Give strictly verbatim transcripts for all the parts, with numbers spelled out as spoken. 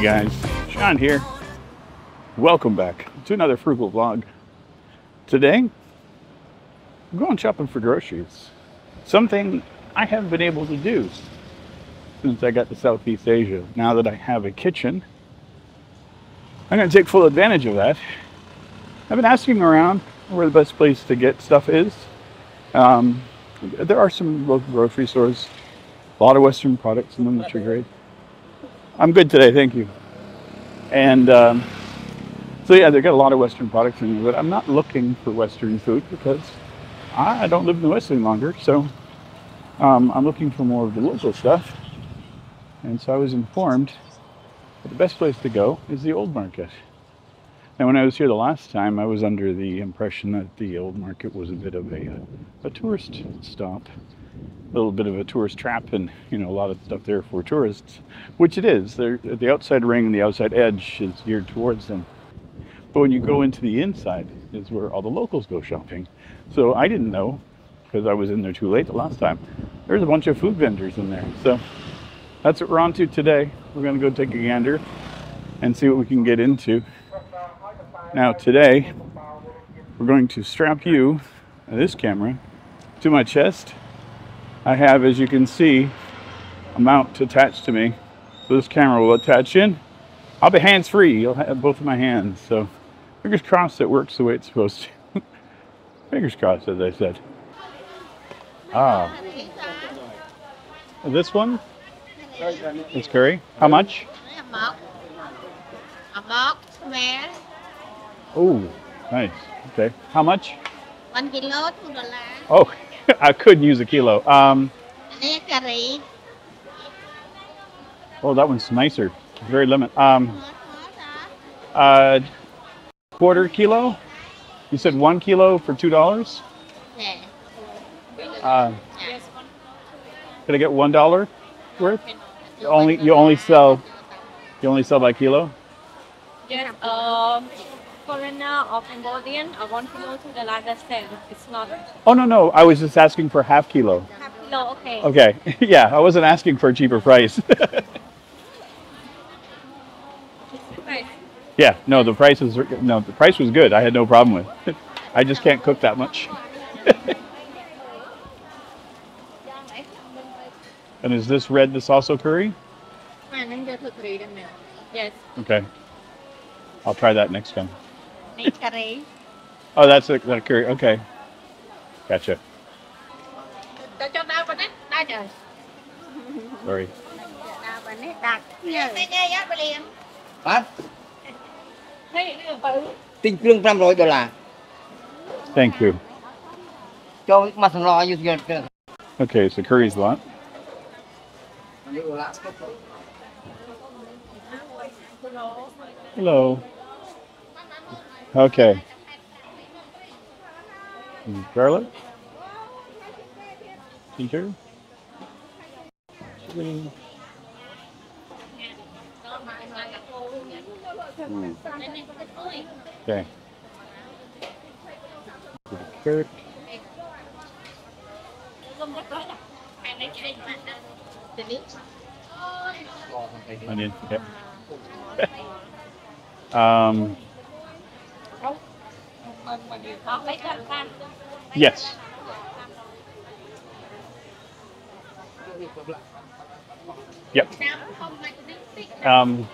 Hey guys, Sean here. Welcome back to another frugal vlog. Today, I'm going shopping for groceries. Something I haven't been able to do since I got to Southeast Asia. Now that I have a kitchen, I'm going to take full advantage of that. I've been asking around where the best place to get stuff is. Um, there are some local grocery stores, a lot of Western products in them, which are great. I'm good today, thank you. And um, so yeah, they've got a lot of Western products in there, but I'm not looking for Western food because I don't live in the West any longer. So um, I'm looking for more of the local stuff. And so I was informed that the best place to go is the Old Market. Now, when I was here the last time, I was under the impression that the Old Market was a bit of a, a tourist stop. A little bit of a tourist trap, and you know, a lot of stuff there for tourists, which it is. They're, the outside ring, the outside edge is geared towards them. But when you go into the inside is where all the locals go shopping. So I didn't know, because I was in there too late the last time, there's a bunch of food vendors in there. So that's what we're on to today. We're going to go take a gander and see what we can get into. Now today, we're going to strap you, this camera, to my chest. I have, as you can see, a mount attached to me. So this camera will attach in. I'll be hands-free. You'll have both of my hands. So fingers crossed it works the way it's supposed to. Fingers crossed, as I said. Ah. This one? It's curry. How much? Oh, nice. Okay. How much? One kilo, two dollars. Oh. I could use a kilo. Um, oh, that one's nicer. Very lemon. Um, uh, quarter kilo? You said one kilo for two dollars? Uh, can I get one dollar worth? You only you only sell you only sell by kilo? Yes. Um. Foreigner or Cambodian, I want to go to the largest sale. It's not. Oh no no! I was just asking for half kilo. Half kilo, okay. Okay, yeah, I wasn't asking for a cheaper price. Yeah, no, the price is no, the price was good. I had no problem with it. I just can't cook that much. And is this red? This also curry? Yes. Okay, I'll try that next time. Oh, that's a, that a curry. Okay. Gotcha. Sorry. Thank you. Okay, so curry's a lot. Hello. Okay. Garlic? Ginger? Chili? Mm. Okay. Carrot. Onion. Yep. um... Yes. Yep. Um,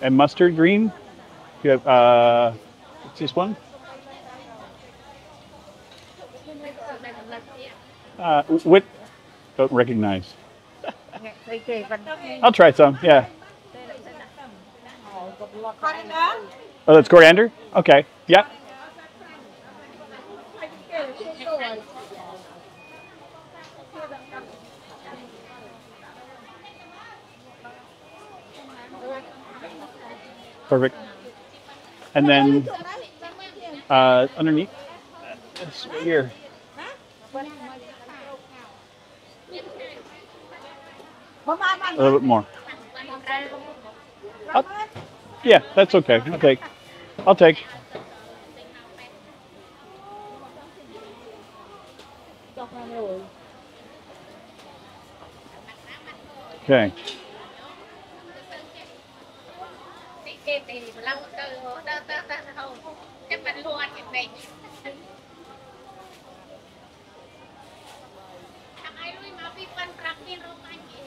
and mustard green? You have uh, this one? Uh, what? Don't recognize. I'll try some, yeah. Oh, that's coriander? Okay, yeah. Perfect. And then uh, underneath, uh, here. A little bit more. I'll, yeah, that's okay. I'll take. I'll take. Okay. Cái thì lâu từ đó tới tới hầu cái mình luôn ăn cái này. Thằng ai lui mà vi quan trăng đi luôn anh chị.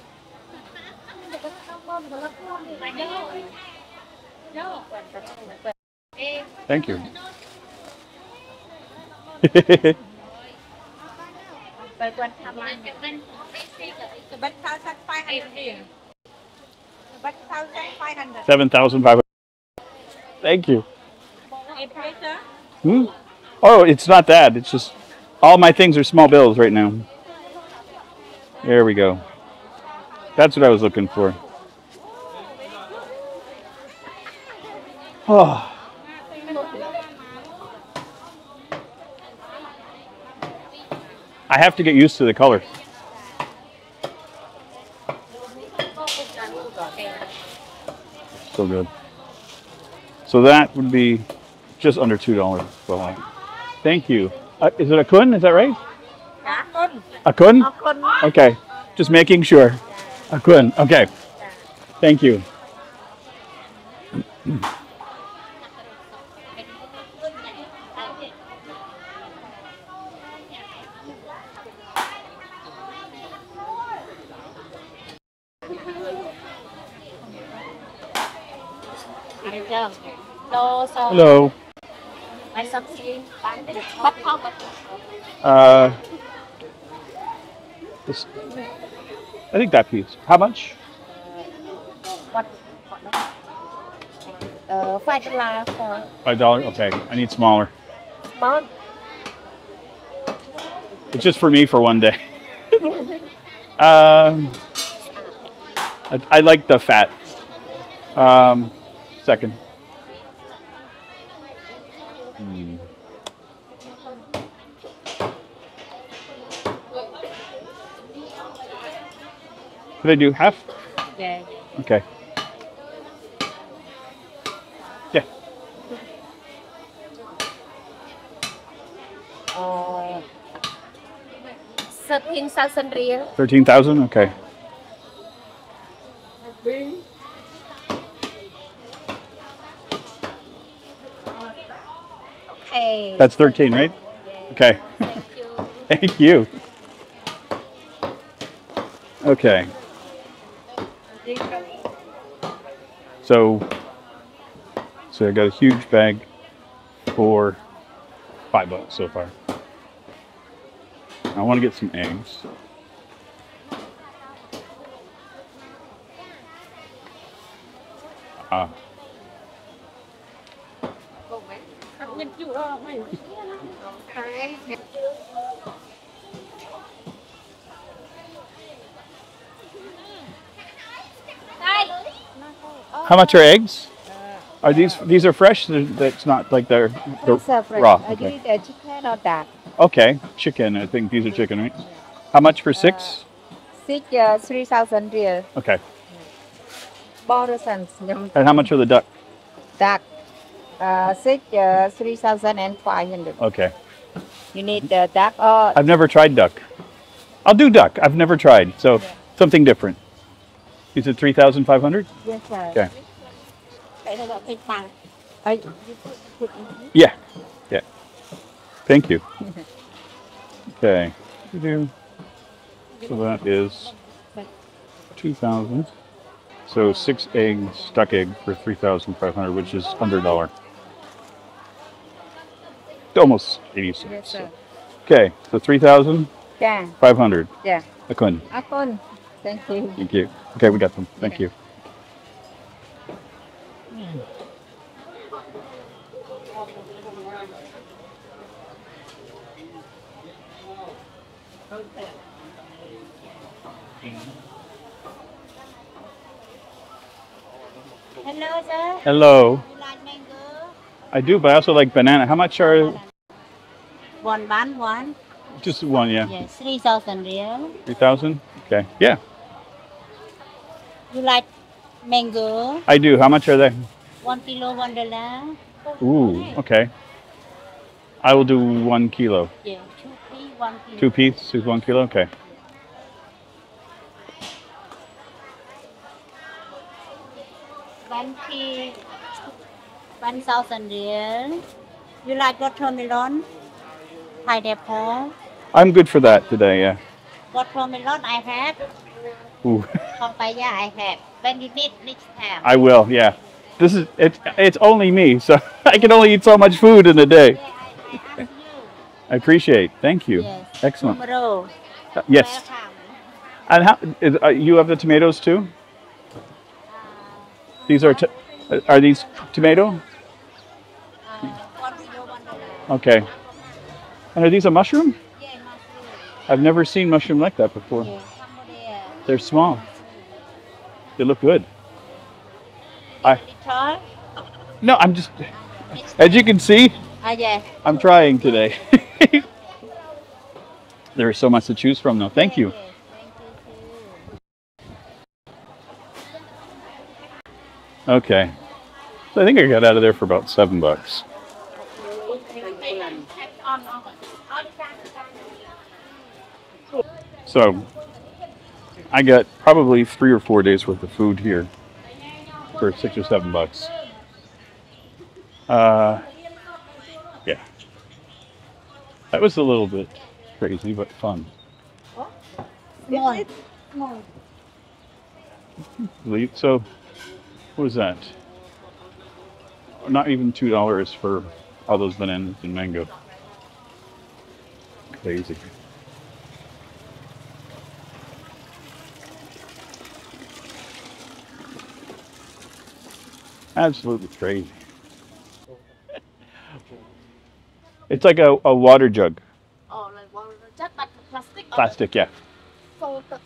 Thank you. seven thousand five hundred. Thank you. Hmm? Oh, it's not that. It's just all my things are small bills right now. There we go. That's what I was looking for. Oh. I have to get used to the colors. So good. So that would be just under two dollars. Well, thank you. Uh, is it a kun? Is that right? A kun? Okay. Just making sure. A kun. Okay. Thank you. Hello. Uh, this, I think that piece. How much? Uh, five dollars. Five dollars. Okay, I need smaller. Small. It's just for me for one day. um, I, I like the fat. Um, second. Mm. They do half? Yeah. Okay. Yeah. Uh, thirteen thousand real. thirteen thousand? Okay. That's thirteen, right? Okay. Thank you. Okay. So, so I got a huge bag for five bucks so far. I want to get some eggs. Ah. Uh, How much are eggs? Are these these are fresh? That's not like they're, they're raw. Okay. Chicken or duck? Okay, chicken. I think these are chicken, right? How much for six? Six, uh, three thousand real. Okay. And how much are the duck? Duck. Uh, six, uh, three thousand and five hundred. Okay. You need the duck or? I've never tried duck. I'll do duck. I've never tried, so yeah. Something different. You said three thousand five hundred. Yes, sir. Okay. Yeah. Yeah. Thank you. Okay. So that is two thousand. So six eggs, duck egg for three thousand five hundred, which is under a dollar. Almost eighty cents. Yes, sir. Okay, so three thousand five hundred. Yeah. Akun. Akun. Thank you. Thank you. Okay, we got them. Thank okay. you. Hello, sir. Hello. You like mango? I do, but I also like banana. How much are? One, one, one. Just one, yeah. Yes, three thousand real. Three thousand? Okay. Yeah. You like mango? I do. How much are they? One kilo, one dollar. Ooh. Okay. I will do one kilo. Yeah, two piece, one kilo. Two piece is one kilo. Okay. one thousand real. You like watermelon? Pineapple? I'm good for that today, yeah. Watermelon I have. Ooh. Papaya I have. When you need next time. I will, yeah. This is it. It's only me, so I can only eat so much food in a day. Yeah, I, I, you. I appreciate. Thank you. Yes. Excellent. Tomorrow. Uh, yes. Welcome. And how is, uh, you have the tomatoes too? Uh, these are to, are these tomato? Uh, okay. And are these a mushroom? Yeah, mushroom. I've never seen mushroom like that before. Yeah. They're small. They look good. I, no, I'm just, as you can see, uh, yeah. I'm trying today. There is so much to choose from though. Thank you. Okay. So I think I got out of there for about seven bucks. So I got probably three or four days worth of food here for six or seven bucks. Uh, yeah. That was a little bit crazy, but fun. So, what was that? Not even two dollars for all those bananas and mango. Crazy. Absolutely crazy. It's like a, a water jug. Oh, like water jug, but plastic? Plastic, yeah. I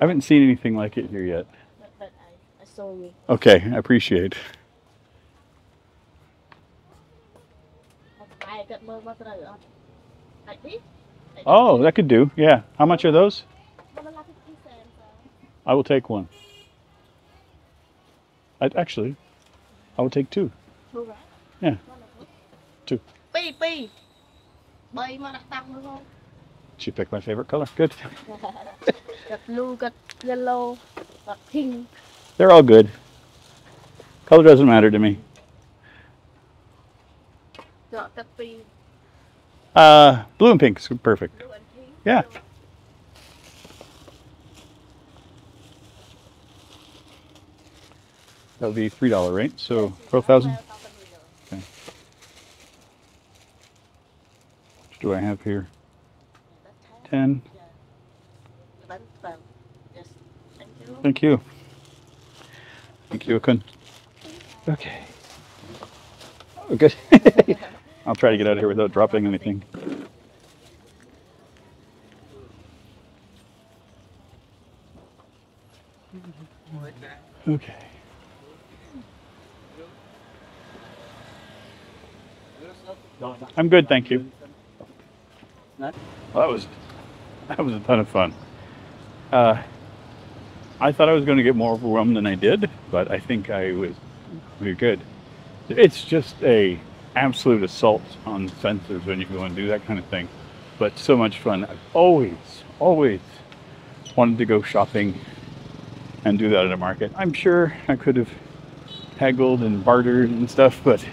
haven't seen anything like it here yet. Okay, I appreciate it. Oh, that could do. Yeah. How much are those? I will take one. I actually, I will take two. Yeah. Two. She picked my favorite color. Good. Got blue, got yellow, got pink. They're all good. Color doesn't matter to me. Uh, blue and pink is perfect. Blue and pink. Yeah. That would be three dollars, right? So twelve thousand. Okay. What do I have here? ten. Thank you. Thank you, Akun. Okay. Oh, good. I'll try to get out of here without dropping anything. Okay. I'm good, thank you. Well, that was that was a ton of fun. Uh, I thought I was going to get more overwhelmed than I did, but I think I was we were good. It's just a absolute assault on sensors when you go and do that kind of thing, but so much fun. I've always, always wanted to go shopping and do that at a market. I'm sure I could have haggled and bartered and stuff, but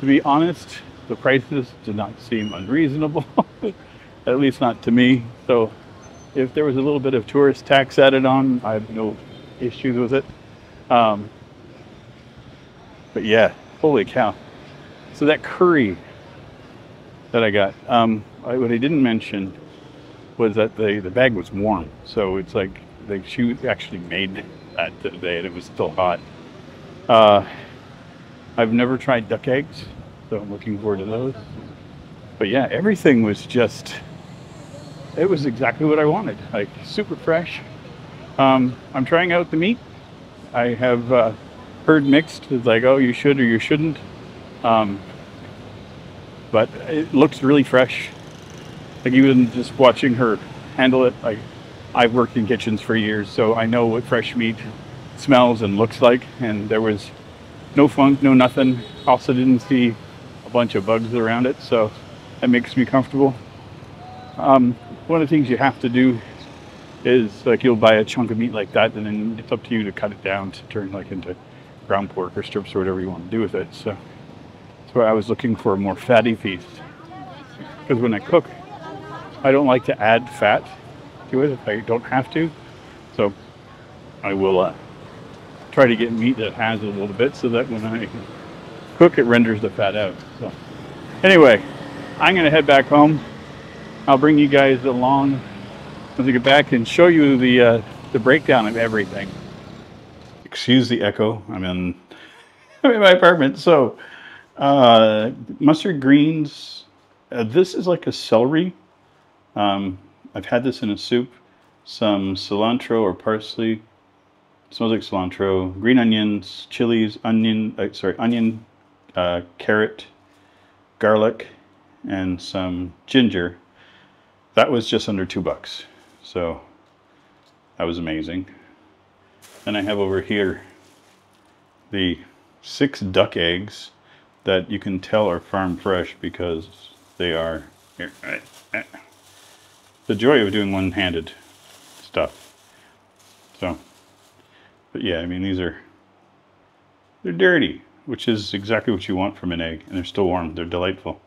to be honest, the prices did not seem unreasonable, at least not to me. So if there was a little bit of tourist tax added on, I have no issues with it. Um, but yeah, holy cow. So that curry that I got, um, I, what I didn't mention was that the, the bag was warm. So it's like they, she actually made that today and it was still hot. Uh, I've never tried duck eggs, so I'm looking forward to those. But yeah, everything was just, it was exactly what I wanted, like super fresh. Um, I'm trying out the meat. I have uh, heard mixed, it's like, oh, you should or you shouldn't. Um, but it looks really fresh. Like even just watching her handle it, like I've worked in kitchens for years, so I know what fresh meat smells and looks like. And there was no funk, no nothing. Also didn't see a bunch of bugs around it. So that makes me comfortable. Um, one of the things you have to do is, like, you'll buy a chunk of meat like that, and then it's up to you to cut it down to turn like into ground pork or strips or whatever you want to do with it. So that's why I was looking for a more fatty feast, because when I cook, I don't like to add fat to it if I don't have to. So I will uh, try to get meat that has a little bit, so that when I cook, it renders the fat out. So anyway, I'm gonna head back home. I'll bring you guys along as we get back and show you the uh, the breakdown of everything. Excuse the echo. I'm in, I'm in my apartment. So uh, mustard greens. Uh, this is like a celery. Um, I've had this in a soup. Some cilantro or parsley. It smells like cilantro. Green onions, chilies, onion. Uh, sorry, onion, uh, carrot, garlic, and some ginger. That was just under two bucks. So that was amazing. Then I have over here the six duck eggs that you can tell are farm fresh because they are here. The joy of doing one-handed stuff. So, but yeah, I mean, these are, they're dirty, which is exactly what you want from an egg, and they're still warm. They're delightful.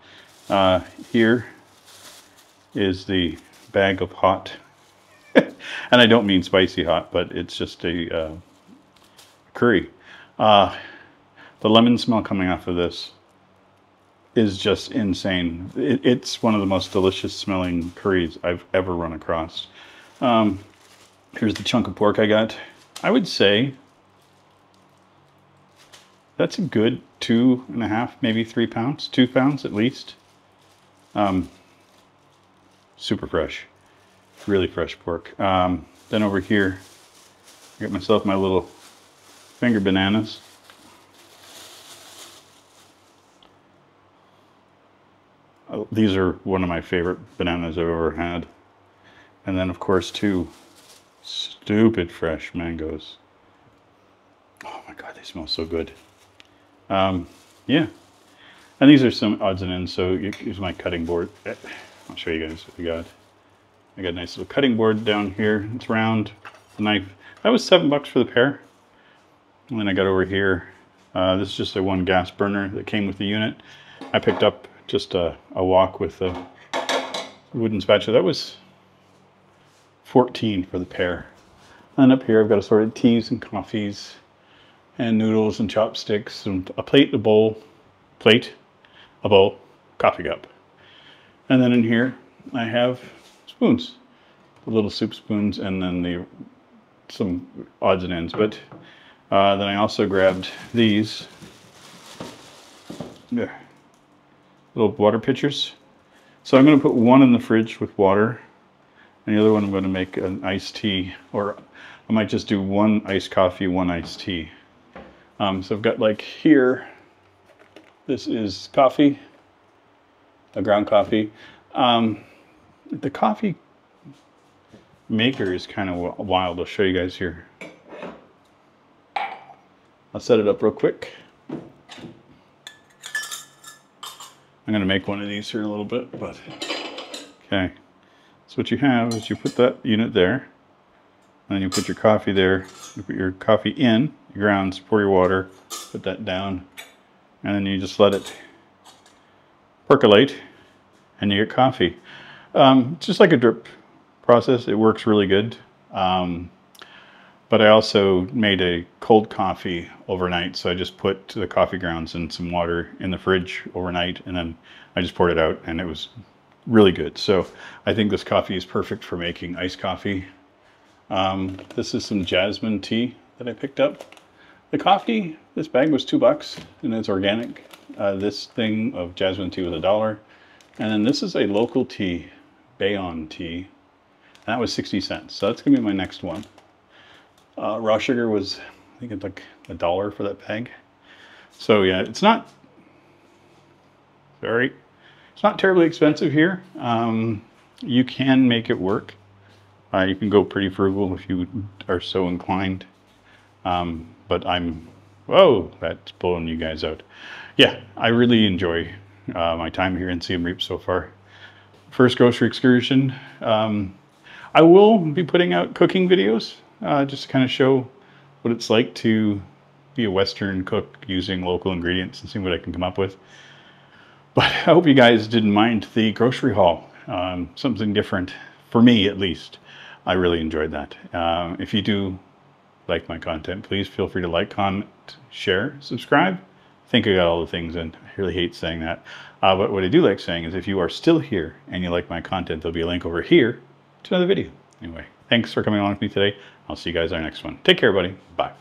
Uh, here is the bag of hot. And I don't mean spicy hot, but it's just a uh, curry. Uh, the lemon smell coming off of this is just insane. It, it's one of the most delicious smelling curries I've ever run across. Um, here's the chunk of pork I got. I would say that's a good two and a half, maybe three pounds, two pounds at least. Um, super fresh. Really fresh pork. Um, then over here, I got myself my little finger bananas. Oh, these are one of my favorite bananas I've ever had. And then, of course, two stupid fresh mangoes. Oh my God, they smell so good. Um, yeah. And these are some odds and ends. So here's my cutting board. I'll show you guys what we got. I got a nice little cutting board down here. It's round, the knife. That was seven bucks for the pair. And then I got over here. Uh, this is just a one gas burner that came with the unit. I picked up just a, a wok with a wooden spatula. That was fourteen for the pair. And up here I've got assorted teas and coffees and noodles and chopsticks and a plate, a bowl, plate, a bowl, coffee cup. And then in here I have spoons, the little soup spoons, and then the some odds and ends. But uh, then I also grabbed these yeah, little water pitchers. So I'm going to put one in the fridge with water, and the other one I'm going to make an iced tea, or I might just do one iced coffee, one iced tea. Um, so I've got, like, here, this is coffee, a ground coffee. Um, The coffee maker is kind of wild. I'll show you guys here. I'll set it up real quick. I'm going to make one of these here in a little bit, but okay. So what you have is you put that unit there, and then you put your coffee there. You put your coffee in, you grounds, pour your water, put that down, and then you just let it percolate, and you get coffee. Um, just like a drip process, it works really good. Um, but I also made a cold coffee overnight, so I just put the coffee grounds and some water in the fridge overnight, and then I just poured it out, and it was really good. So I think this coffee is perfect for making iced coffee. Um, this is some jasmine tea that I picked up. The coffee, this bag was two bucks, and it's organic. Uh, this thing of jasmine tea was a dollar. And then this is a local tea. Bayon tea, and that was sixty cents, so that's gonna be my next one. Uh, raw sugar was, I think it's like a dollar for that bag. So yeah, it's not very, it's not terribly expensive here. Um, you can make it work. Uh, you can go pretty frugal if you are so inclined. Um, but I'm, whoa, that's blowing you guys out. Yeah, I really enjoy uh, my time here in Siem Reap so far. First grocery excursion. Um, I will be putting out cooking videos uh, just to kind of show what it's like to be a Western cook using local ingredients and see what I can come up with. But I hope you guys didn't mind the grocery haul. Um, something different, for me at least. I really enjoyed that. Um, if you do like my content, please feel free to like, comment, share, subscribe. I think I got all the things in. I really hate saying that. Uh, but what I do like saying is if you are still here and you like my content, there'll be a link over here to another video. Anyway, thanks for coming along with me today. I'll see you guys on our next one. Take care, everybody. Bye.